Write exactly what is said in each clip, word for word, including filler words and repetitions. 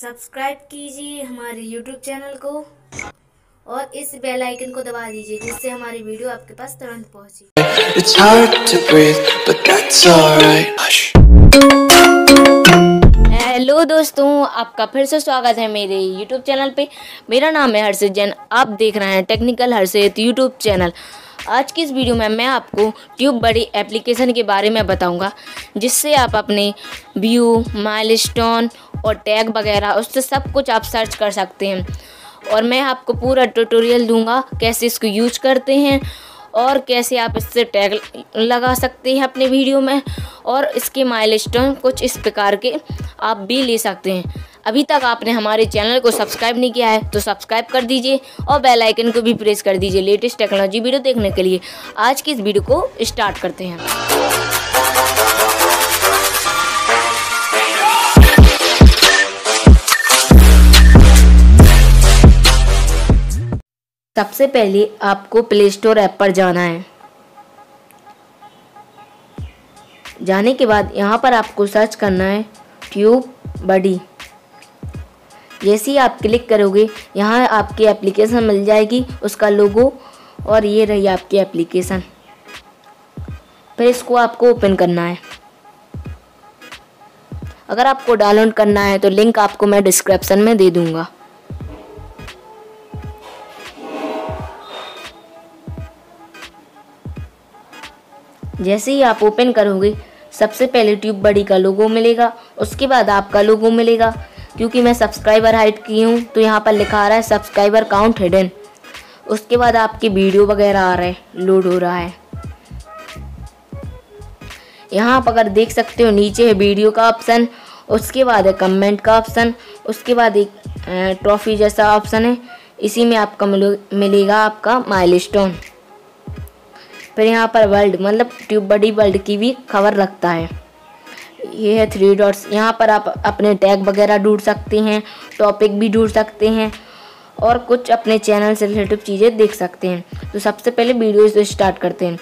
Subscribe कीजिए हमारे YouTube channel को और इस बेल आइकन को दबा दीजिए जिससे हमारी वीडियो आपके पास तुरंत पहुंचे। हेलो दोस्तों, आपका फिर से स्वागत है मेरे YouTube चैनल पे। मेरा नाम है हर्षित जैन, आप देख रहे हैं टेक्निकल हर्षित YouTube चैनल। आज की इस वीडियो में मैं आपको ट्यूबबडी एप्लीकेशन के बारे में बताऊंगा, जिससे आप अपने व्यू, माइलस्टोन और टैग वगैरह उससे सब कुछ आप सर्च कर सकते हैं। और मैं आपको पूरा ट्यूटोरियल दूंगा कैसे इसको यूज करते हैं और कैसे आप इससे टैग लगा सकते हैं अपने वीडियो में, और इसके माइलस्टोन कुछ इस प्रकार के आप भी ले सकते हैं। अभी तक आपने हमारे चैनल को सब्सक्राइब नहीं किया है तो सब्सक्राइब कर दीजिए और बेल आइकन को भी प्रेस कर दीजिए लेटेस्ट टेक्नोलॉजी वीडियो देखने के लिए। आज की इस वीडियो को स्टार्ट करते हैं। सबसे पहले आपको प्ले स्टोर ऐप पर जाना है। जाने के बाद यहाँ पर आपको सर्च करना है ट्यूबबडी। जैसे ही आप क्लिक करोगे यहाँ आपकी एप्लीकेशन मिल जाएगी, उसका लोगो, और ये रही आपकी एप्लीकेशन। फिर इसको आपको ओपन करना है। अगर आपको डाउनलोड करना है तो लिंक आपको मैं डिस्क्रिप्शन में दे दूँगा। जैसे ही आप ओपन करोगे सबसे पहले ट्यूबबडी का लोगो मिलेगा, उसके बाद आपका लोगो मिलेगा। क्योंकि मैं सब्सक्राइबर हाइड की हूँ तो यहाँ पर लिखा आ रहा है सब्सक्राइबर काउंट हिडन। उसके बाद आपकी वीडियो वगैरह आ रहा है, लोड हो रहा है। यहाँ आप अगर देख सकते हो नीचे है वीडियो का ऑप्शन, उसके बाद है कमेंट का ऑप्शन, उसके बाद एक ट्रॉफी जैसा ऑप्शन है, इसी में आपका मिलेगा आपका माइलस्टोन। फिर यहाँ पर वर्ल्ड मतलब ट्यूबबडी वर्ल्ड की भी खबर रखता है। ये है थ्री डॉट्स, यहाँ पर आप अपने टैग वगैरह ढूंढ सकते हैं, टॉपिक भी ढूंढ सकते हैं और कुछ अपने चैनल से रिलेटेड चीज़ें देख सकते हैं। तो सबसे पहले वीडियो से स्टार्ट करते हैं।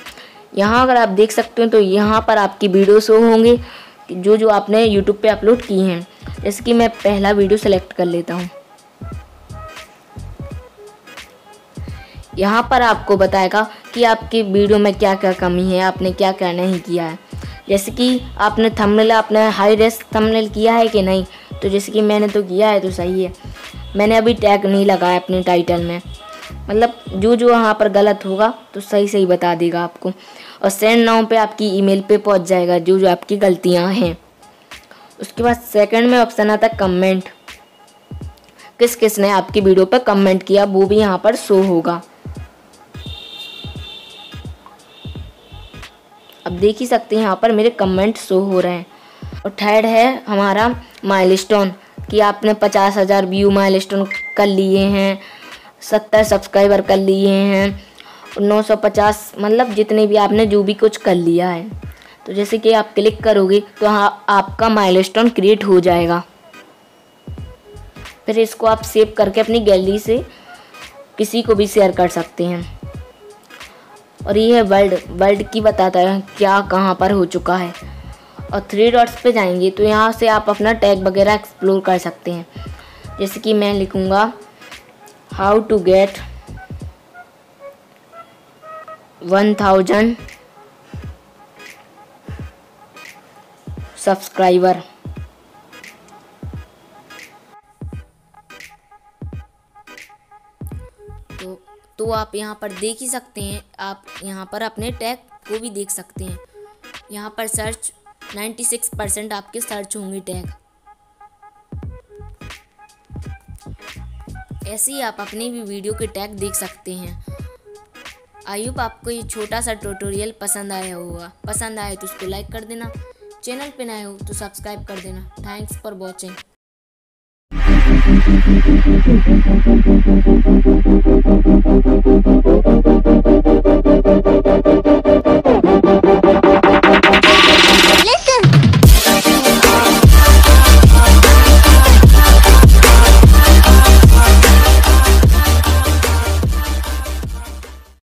यहाँ अगर आप देख सकते हो तो यहाँ पर आपकी वीडियो शो होंगे जो जो आपने यूट्यूब पर अपलोड की हैं। जैसे कि मैं पहला वीडियो सेलेक्ट कर लेता हूँ। यहाँ पर आपको बताएगा कि आपके वीडियो में क्या क्या कमी है, आपने क्या क्या नहीं किया है। जैसे कि आपने थंबनेल आपने हाई रेस थंबनेल किया है कि नहीं, तो जैसे कि मैंने तो किया है तो सही है। मैंने अभी टैग नहीं लगाया अपने टाइटल में, मतलब जो जो यहाँ पर गलत होगा तो सही सही बता देगा आपको। और सेंड नाउ पे आपकी ईमेल पे पहुँच जाएगा जो जो आपकी गलतियाँ हैं। उसके बाद सेकेंड में ऑप्शन आता है कमेंट, किस किस ने आपकी वीडियो पर कमेंट किया वो भी यहाँ पर शो होगा। आप देख ही सकते हैं यहाँ पर मेरे कमेंट शो हो रहे हैं। और थर्ड है हमारा माइलस्टोन कि आपने पचास हज़ार व्यू माइलस्टोन कर लिए हैं, सत्तर सब्सक्राइबर कर लिए हैं, नौ सौ पचास मतलब जितने भी आपने जो भी कुछ कर लिया है। तो जैसे कि आप क्लिक करोगे तो हाँ आपका माइलस्टोन क्रिएट हो जाएगा। फिर इसको आप सेव करके अपनी गैलरी से किसी को भी शेयर कर सकते हैं। और ये है वर्ल्ड, वर्ल्ड की बताता है क्या कहाँ पर हो चुका है। और थ्री डॉट्स पे जाएंगे तो यहाँ से आप अपना टैग वगैरह एक्सप्लोर कर सकते हैं। जैसे कि मैं लिखूँगा how to get one thousand subscriber. तो तो आप यहाँ पर देख ही सकते हैं, आप यहाँ पर अपने टैग को भी देख सकते हैं। यहाँ पर सर्च छियानवे परसेंट आपके सर्च होंगे टैग। ऐसे ही आप अपनी भी वीडियो के टैग देख सकते हैं। आई होप आपको ये छोटा सा ट्यूटोरियल पसंद आया होगा। पसंद आए तो उसको लाइक कर देना, चैनल पे नए हो तो सब्सक्राइब कर देना। Thanks for watching.